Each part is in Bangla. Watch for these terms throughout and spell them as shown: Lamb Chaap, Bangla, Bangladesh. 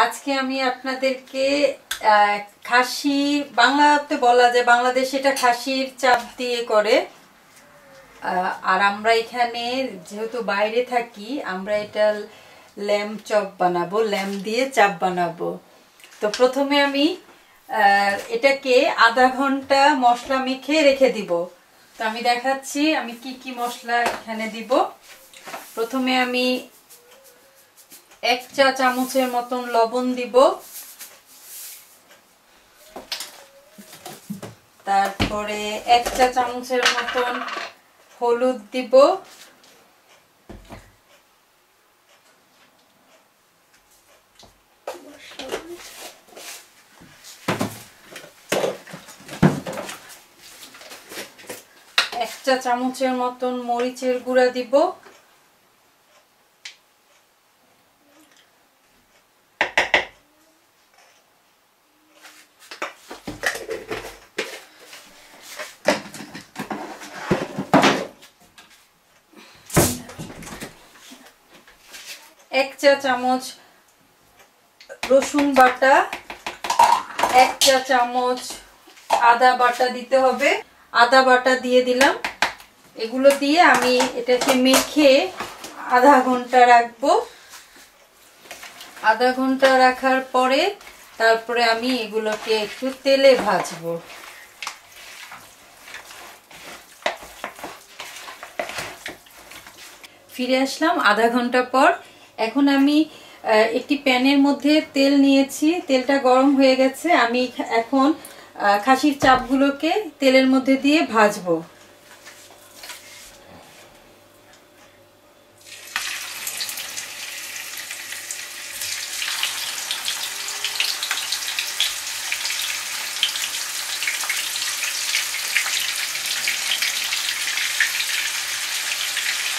आज के आमी अपना देर के खाशी बांग्ला तो बोला जाए बांग्लादेश इटा खाशीर चाप दिए करे और आम्रा इखाने जेहेतु बाहरे थाकी आम्रा इटा लैम चप बनाबो लैम दिए चाप बनाबो। तो प्रथमे आमी इटा के आधा घंटा मौसला मिखे रखे दीबो। तो आमी देखाच्छि आमी की मौसला इखाने दीबो। प्रथमे आमी एक चा चामचের মতন লবণ দিব, তারপরে এক चा চামচের মতন হলুদ দিব, এক चा চামচের মতন মরিচের গুঁড়া দিব, एक चा चामच रसुन बाटा, एक चा चामच आदा बाटा दीते होबे। आदा बाटा दिए दिलाम। एगुलो दिए आमी एटाके मेखे आधा घंटा राखबो। आधा घंटा राखार परे तारपरे आमी एगुलोके एकटु तेले भाजबो। फिरे आसलाम आधा घंटा पर। एखन आमी एकटी पैनेर मध्य तेल नियेछि, तेलटा गरम हये गेछे। आमी एखन खासिर चापगुलोके तेलेर मध्य दिये भाजबो।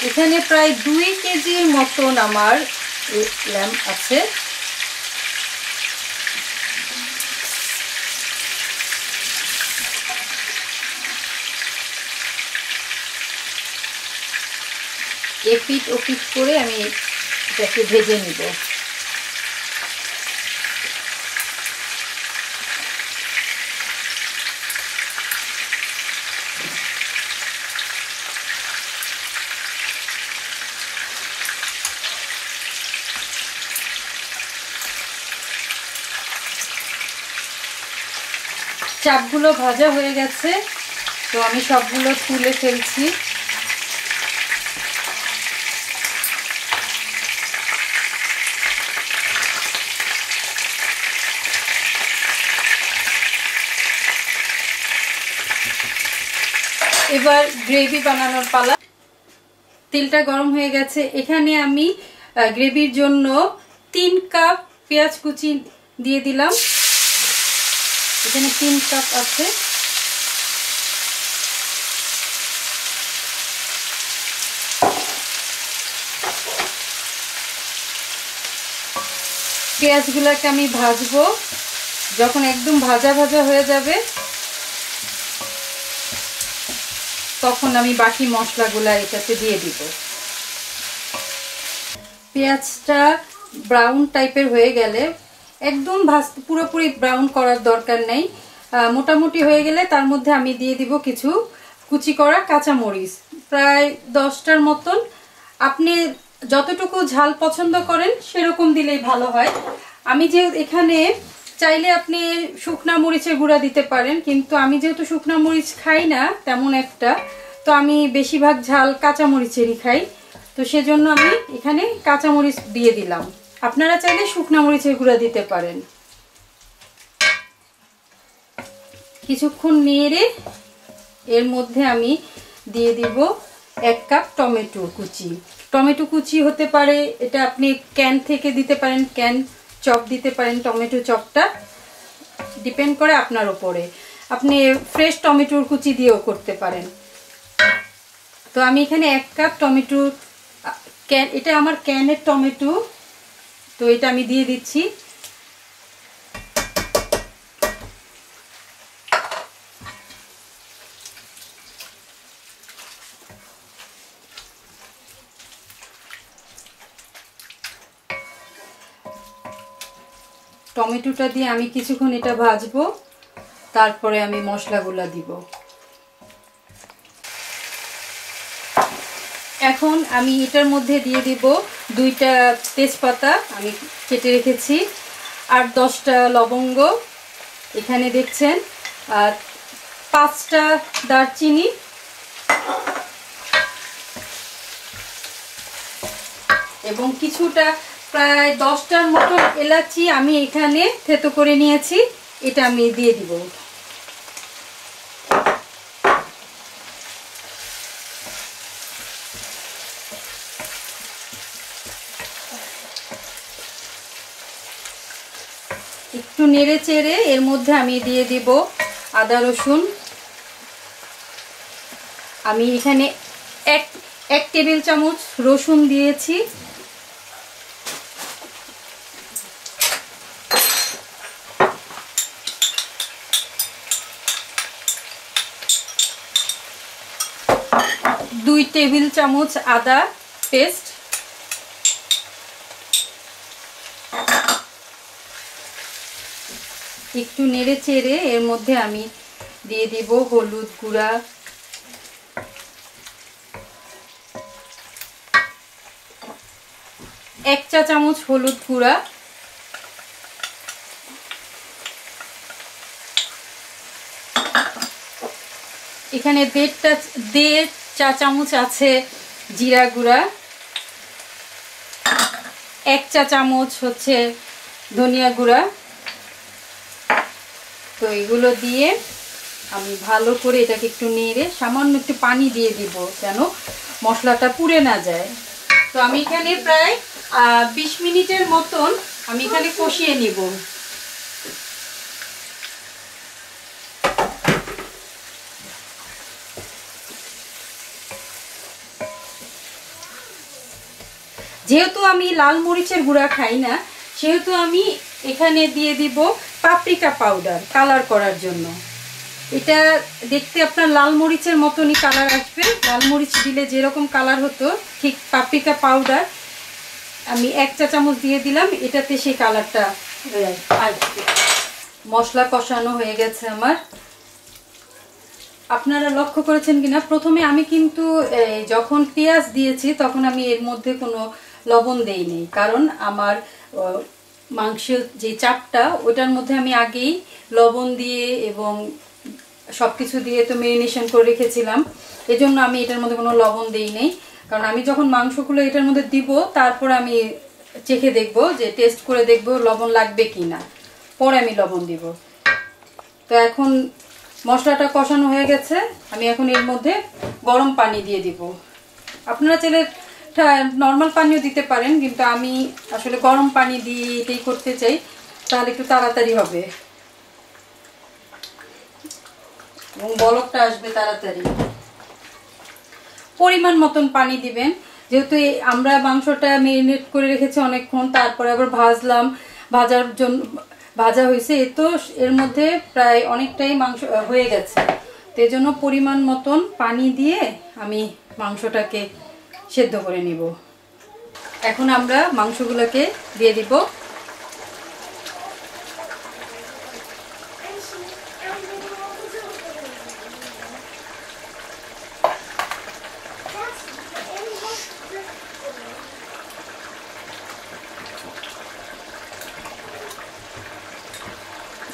এখানে প্রায় 2 কেজির মতন আমার ল্যাম আছে। এপিট ওপিট করে আমি এটাকে ভেজে নিব। চাপগুলো ভাজা হয়ে গেছে, তো আমি সবগুলো তুলে ফেলছি। এবার গ্রেভি বানানোর পালা। তেলটা গরম হয়ে গেছে। এখানে আমি গ্রেভির জন্য 3 কাপ পেঁয়াজ কুচি দিয়ে দিলাম। এখানে 3 কাপ আছে। পেঁয়াজগুলোকে আমি ভাজবো। যখন একদম ভাজা ভাজা হয়ে যাবে তখন আমি বাকি মশলাগুলো এটাতে দিয়ে দিব। পেঁয়াজটা ব্রাউন টাইপের হয়ে গেলে एकदम भाजते पुरोपुरी ब्राउन करार दरकार नहीं, मोटामुटी हो गेले तार मध्य आमी दिए दिब किछु कुचि करा काँचा मरिच, प्राय 10टार मतन। आपनि जतटुकु झाल पछंद करें सेरकम दिलेई भालो हय। आमी जे एखाने चाइले आपनि शुकना मरिचेर गुड़ा दिते पारेन, किन्तु आमी जेहेतु शुकना मरिच खाई ना तेमन एकटा, तो आमी बेशिरभाग झाल काँचा मरिचेरई खाई, तो सेजोन्नो आमी एखाने काँचा मरिच दिए दिलाम। আপনারা চাইলে শুকনা মরিচের গুঁড়া দিতে পারেন। কিছুক্ষণ নেড়ে এর মধ্যে আমি দিয়ে দিব 1 কাপ টমেটো কুচি। টমেটো কুচি হতে পারে, এটা আপনি ক্যান থেকে দিতে পারেন, ক্যান চপ দিতে পারেন। টমেটো চপটা ডিপেন্ড করে আপনার উপরে, আপনি ফ্রেশ টমেটোর কুচি দিয়েও করতে পারেন। তো আমি এখানে 1 কাপ টমেটো ক্যান, এটা আমার ক্যানের টমেটো, তো এটা আমি দিয়ে দিচ্ছি। টমেটোটা দিয়ে আমি কিছুক্ষণ এটা ভাজবো, তারপরে আমি মশলাগুলো দিব। এখন আমি এটার মধ্যে দিয়ে দিব 2টা তেজপাতা আমি কেটে রেখেছি আর 10টা লবঙ্গ। এখানে দেখছেন 5টা দারচিনি, 10টার মতো এলাচি আমি এখানে থেতো করে নিয়েছি, এটা আমি দিয়ে দিব। একটু নেড়ে চেড়ে এর মধ্যে আমি দিয়ে দিব আদা রসুন। আমি এখানে এক টেবিল চামচ রসুন দিয়েছি। টেবিল চামচ আদা পেস্ট, একটু নেড়ে চেড়ে এর মধ্যে আমি দিয়ে দেব হলুদ গুঁড়া, এক চা চামচ হলুদ গুঁড়া, এখানে দেড় চা চামচ আছে জিরা গুঁড়া, এক চা চামচ হচ্ছে ধনিয়া গুঁড়া। তো এগুলো দিয়ে আমি ভালো করে এটাকে একটু নেড়ে সামান্য একটু পানি দিয়ে দিব যেন মশলাটা পুড়ে না যায়। তো আমি এখানে প্রায় 20 মিনিটের মতন আমি এখানে কষিয়ে নিব। যেহেতু আমি লাল মরিচের গুঁড়া খাই না সেহেতু আমি এখানে দিয়ে দিব পাপরিকা পাউডার কালার করার জন্য। এটা দেখতে আপনার লাল মরিচের মতনই কালার আসবে, লাল মরিচ দিলে যেরকম কালার হতো ঠিক পাপরিকা পাউডার আমি 1 চা চামচ দিয়ে দিলাম, এটাতে সেই কালারটা আসবে। মশলা কষানো হয়ে গেছে আমার। আপনারা লক্ষ্য করেছেন কিনা প্রথমে আমি কিন্তু যখন পেঁয়াজ দিয়েছি তখন আমি এর মধ্যে কোনো লবণ দেইনি, কারণ আমার মাংসের যে চাপটা ওটার মধ্যে আমি আগেই লবণ দিয়ে এবং সব কিছু দিয়ে তো মেরিনেশন করে রেখেছিলাম, এজন্য আমি এটার মধ্যে কোনো লবণ দেই নাই। কারণ আমি যখন মাংসগুলো এটার মধ্যে দিব তারপর আমি চেখে দেখব, যে টেস্ট করে দেখব লবণ লাগবে কি না, পরে আমি লবণ দিব। তো এখন মশলাটা কষানো হয়ে গেছে, আমি এখন এর মধ্যে গরম পানি দিয়ে দিব। আপনারা চাইলে নর্মাল পানিও দিতে পারেন, কিন্তু আমি আসলে গরম পানি দিয়ে এটাই করতে চাই, তাহলে একটু তাড়াতাড়ি হবে এবং বলকটা আসবে তাড়াতাড়ি। পরিমাণ মতন পানি দিবেন, যেহেতু আমরা মাংসটা মেরিনেট করে রেখেছি অনেকক্ষণ, তারপরে আবার ভাজলাম, ভাজার জন্য ভাজা হয়েছে, তো এর মধ্যে প্রায় অনেকটাই মাংস হয়ে গেছে। তো এই জন্য পরিমাণ মতন পানি দিয়ে আমি মাংসটাকে সেদ্ধ করে নিব। এখন আমরা মাংসগুলোকে দিয়ে দিব।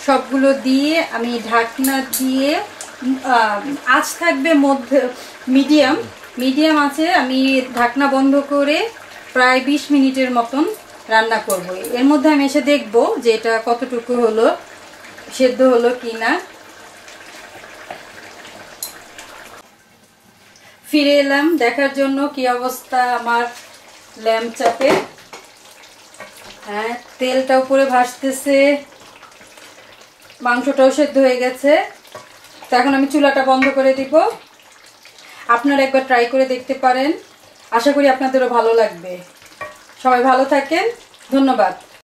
সবগুলো দিয়ে আমি ঢাকনা দিয়ে আঁচ থাকবে মধ্যে মিডিয়াম আছে, আমি ঢাকনা বন্ধ করে প্রায় 20 মিনিটের মতন রান্না করব। এর মধ্যে আমি এসে দেখব যে এটা কতটুকু হলো, সেদ্ধ হলো কি না। ফিরে এলাম দেখার জন্য কি অবস্থা আমার ল্যাম্ব চাপের। হ্যাঁ, তেলটা উপরে ভাসতেছে, মাংসটাও সেদ্ধ হয়ে গেছে। তো এখন আমি চুলাটা বন্ধ করে দিব। আপনারা একবার ট্রাই করে দেখতে পারেন, আশা করি আপনাদেরও ভালো লাগবে। সবাই ভালো থাকেন, ধন্যবাদ।